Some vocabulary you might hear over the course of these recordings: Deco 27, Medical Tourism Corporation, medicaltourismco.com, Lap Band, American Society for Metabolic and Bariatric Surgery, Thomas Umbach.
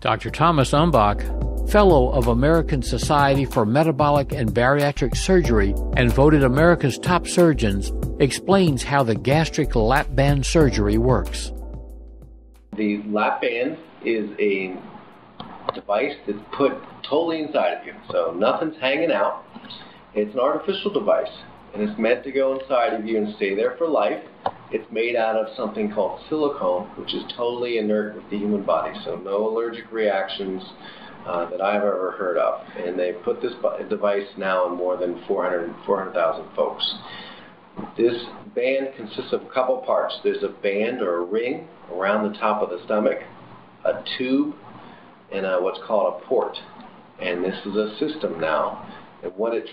Dr. Thomas Umbach, Fellow of American Society for Metabolic and Bariatric Surgery and voted America's top surgeons, explains how the gastric lap band surgery works. The lap band is a device that's put totally inside of you, so nothing's hanging out. It's an artificial device, and it's meant to go inside of you and stay there for life. It's made out of something called silicone, which is totally inert with the human body, so no allergic reactions that I've ever heard of. And they put this device now in more than 400,000 folks. This band consists of a couple parts. There's a band or a ring around the top of the stomach, a tube, and what's called a port. And this is a system now. And what it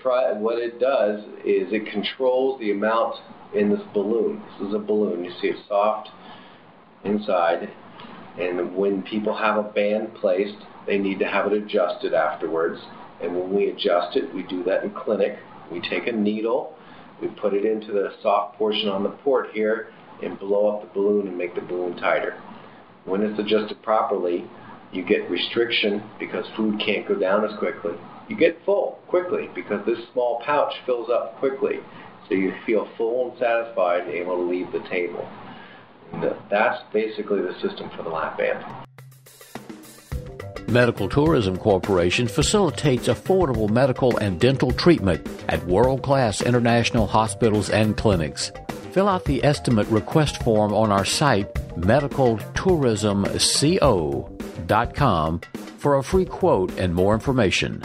does is it controls the amount in this balloon. This is a balloon. You see it's soft inside. And when people have a band placed, they need to have it adjusted afterwards. And when we adjust it, we do that in clinic. We take a needle, we put it into the soft portion on the port here, and blow up the balloon and make the balloon tighter. When it's adjusted properly, you get restriction because food can't go down as quickly. You get full quickly because this small pouch fills up quickly. So you feel full and satisfied and able to leave the table. That's basically the system for the lap band. Medical Tourism Corporation facilitates affordable medical and dental treatment at world-class international hospitals and clinics. Fill out the estimate request form on our site, medicaltourismco.com, for a free quote and more information.